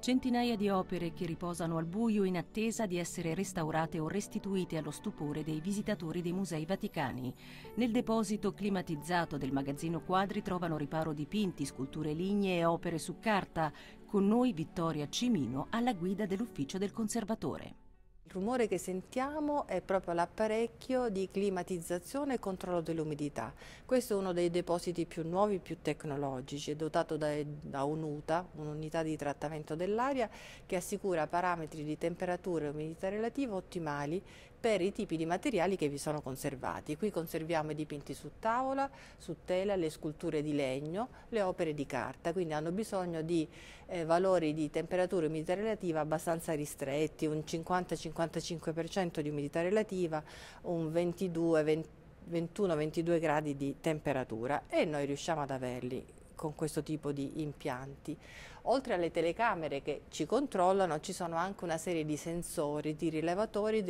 Centinaia di opere che riposano al buio in attesa di essere restaurate o restituite allo stupore dei visitatori dei Musei Vaticani. Nel deposito climatizzato del magazzino quadri trovano riparo dipinti, sculture lignee e opere su carta. Con noi Vittoria Cimino alla guida dell'ufficio del conservatore. Il rumore che sentiamo è proprio l'apparecchio di climatizzazione e controllo dell'umidità. Questo è uno dei depositi più nuovi, più tecnologici, è dotato da UNUTA, un'unità di trattamento dell'aria, che assicura parametri di temperatura e umidità relativa ottimali per i tipi di materiali che vi sono conservati. Qui conserviamo i dipinti su tavola, su tela, le sculture di legno, le opere di carta, quindi hanno bisogno di valori di temperatura e umidità relativa abbastanza ristretti, un 50-55% di umidità relativa, un 21-22 gradi di temperatura, e noi riusciamo ad averli con questo tipo di impianti. Oltre alle telecamere che ci controllano, ci sono anche una serie di sensori, di rilevatori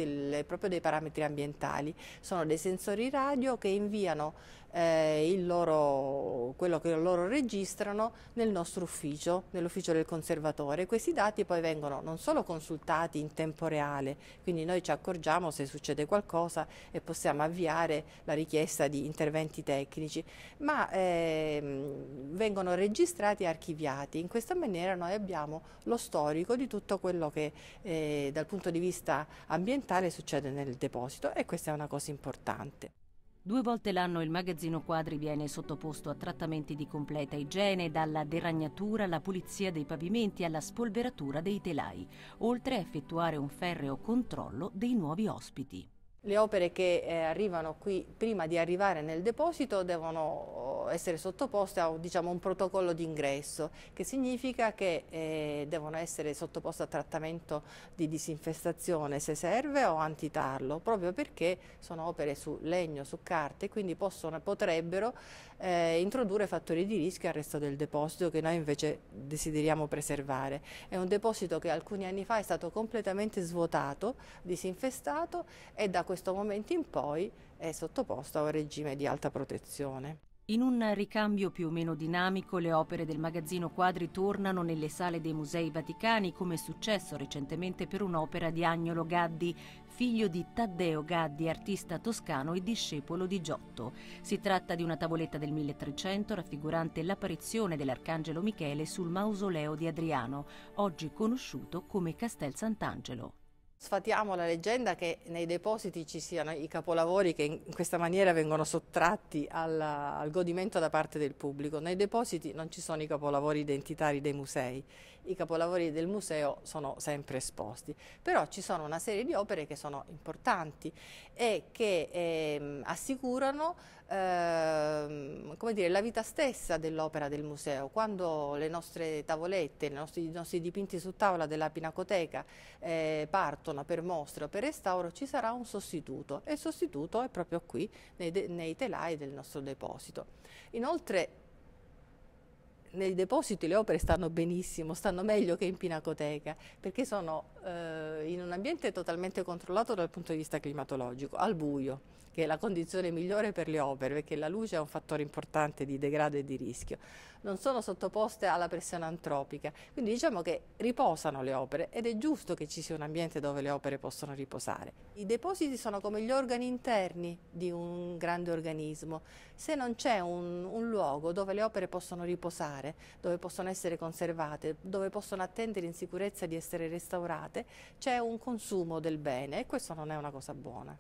proprio dei parametri ambientali. Sono dei sensori radio che inviano quello che loro registrano nel nostro ufficio, nell'ufficio del conservatore. Questi dati poi vengono non solo consultati in tempo reale, quindi noi ci accorgiamo se succede qualcosa e possiamo avviare la richiesta di interventi tecnici, ma vengono registrati e archiviati. In questa maniera noi abbiamo lo storico di tutto quello che dal punto di vista ambientale succede nel deposito, e questa è una cosa importante. 2 volte l'anno il magazzino quadri viene sottoposto a trattamenti di completa igiene, dalla deragnatura alla pulizia dei pavimenti alla spolveratura dei telai, oltre a effettuare un ferreo controllo dei nuovi ospiti. Le opere che arrivano qui prima di arrivare nel deposito devono essere sottoposte a un protocollo di ingresso, che significa che devono essere sottoposte a trattamento di disinfestazione se serve, o antitarlo, proprio perché sono opere su legno, su carta, e quindi potrebbero introdurre fattori di rischio al resto del deposito, che noi invece desideriamo preservare. È un deposito che alcuni anni fa è stato completamente svuotato, disinfestato, e da questo momento in poi è sottoposto a un regime di alta protezione. In un ricambio più o meno dinamico, le opere del magazzino quadri tornano nelle sale dei Musei Vaticani, come è successo recentemente per un'opera di Agnolo Gaddi, figlio di Taddeo Gaddi, artista toscano e discepolo di Giotto. Si tratta di una tavoletta del 1300 raffigurante l'apparizione dell'Arcangelo Michele sul mausoleo di Adriano, oggi conosciuto come Castel Sant'Angelo. Sfatiamo la leggenda che nei depositi ci siano i capolavori che in questa maniera vengono sottratti al godimento da parte del pubblico. Nei depositi non ci sono i capolavori identitari dei musei, i capolavori del museo sono sempre esposti, però ci sono una serie di opere che sono importanti e che assicurano la vita stessa dell'opera del museo. Quando le nostre tavolette, i nostri dipinti su tavola della Pinacoteca partono per mostra o per restauro, ci sarà un sostituto, e il sostituto è proprio qui nei telai del nostro deposito. Inoltre nei depositi le opere stanno benissimo, stanno meglio che in Pinacoteca, perché sono in un ambiente totalmente controllato dal punto di vista climatologico, al buio, che è la condizione migliore per le opere, perché la luce è un fattore importante di degrado e di rischio. Non sono sottoposte alla pressione antropica, quindi diciamo che riposano le opere, ed è giusto che ci sia un ambiente dove le opere possono riposare. I depositi sono come gli organi interni di un grande organismo. Se non c'è un luogo dove le opere possono riposare, dove possono essere conservate, dove possono attendere in sicurezza di essere restaurate, c'è un consumo del bene, e questo non è una cosa buona.